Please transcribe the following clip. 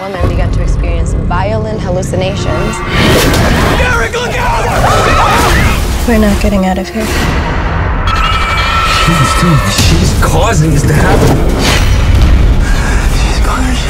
woman began to experience violent hallucinations. Derek, look out! We're not getting out of here. She's causing this to happen. She's punished.